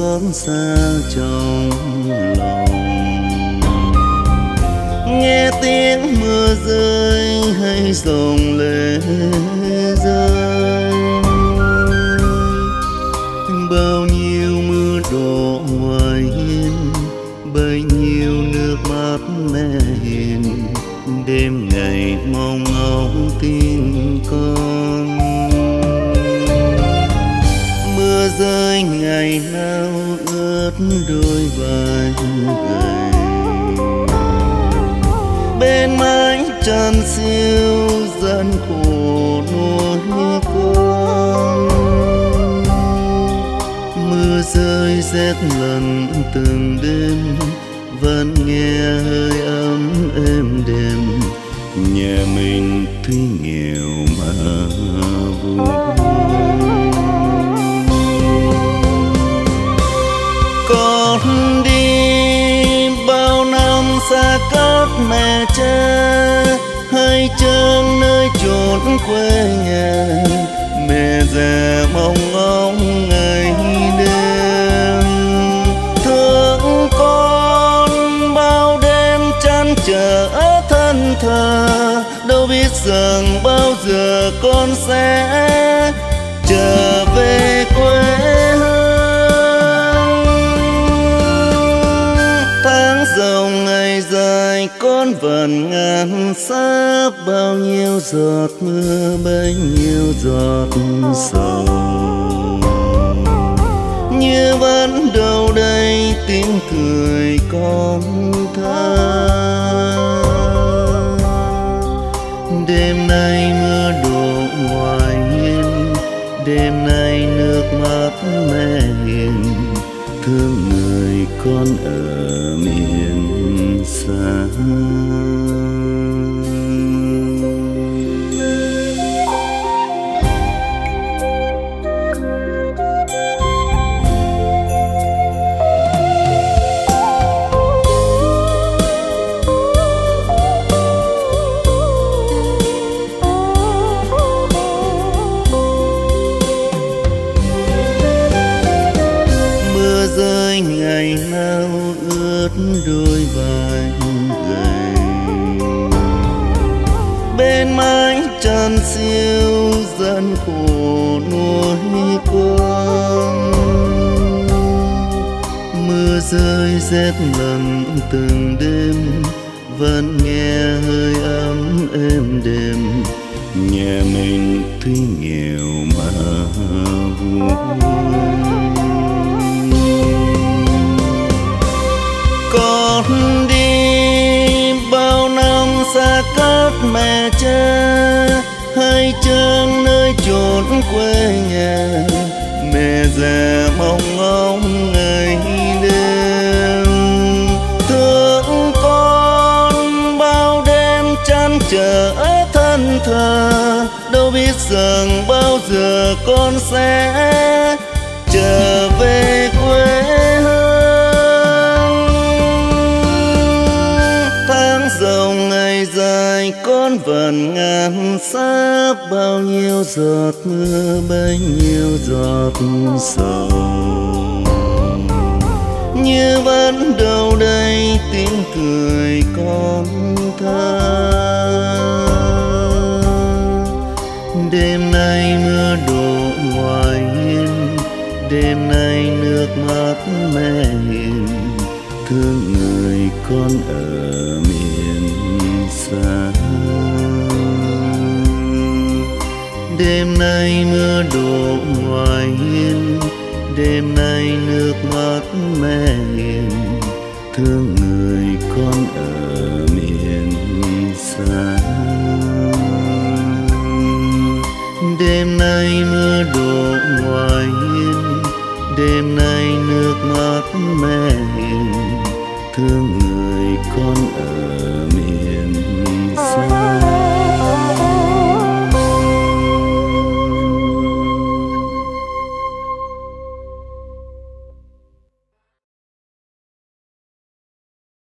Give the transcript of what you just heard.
xót xa trong lòng. Nghe tiếng mưa rơi hay dòng lệ rơi, bao nhiêu mưa đổ ngoài hiên, bấy nhiêu nước mắt mẹ hiền, đêm ngày mong ngóng tin con. Mưa rơi ngày nào ướt đôi vai gầy, bên mái tràn xiêu gian khổ nuôi con. Mưa rơi rét lần từng đêm, vẫn nghe hơi ấm êm đềm, nhà mình tuy nghèo mà vui. Con đi bao năm xa cát mẹ cha, hai chân nơi chốn quê nhà, mẹ già mong ngóng ngày đêm. Thương con bao đêm chăn trở thân thờ, đâu biết rằng bao giờ con sẽ trở về quê. Con vẫn ngàn xa, bao nhiêu giọt mưa, bấy nhiêu giọt sầu, như vẫn đâu đây tiếng cười con tha. Đêm nay mưa đổ ngoài hiên, đêm nay nước mắt mẹ hiền, thương người con ở miền xa. Ngày nào ướt đôi vai gầy, bên mái tràn xiêu gian khổ nuôi con. Mưa rơi rét lần từng đêm, vẫn nghe hơi ấm êm đềm, nhà mình tuy nghèo mà vui. Con đi bao năm xa cát mẹ cha, hai chân nơi chốn quê nhà, mẹ già mong ngóng ngày đêm. Thương con bao đêm chăn trở thân thờ, đâu biết rằng bao giờ con sẽ trở về quê. Con vẫn ngàn xa, bao nhiêu giọt mưa, bấy nhiêu giọt sầu, như vẫn đâu đây tiếng cười con tha. Đêm nay mưa đổ ngoài hiên, đêm nay nước mắt mẹ hiền, thương người con ở miền xa. Đêm nay mưa đổ ngoài hiên, đêm nay nước mắt mẹ hiền, thương người con ở miền xa. Đêm nay mưa đổ ngoài hiên, đêm nay nước mắt mẹ hiền, thương người con ở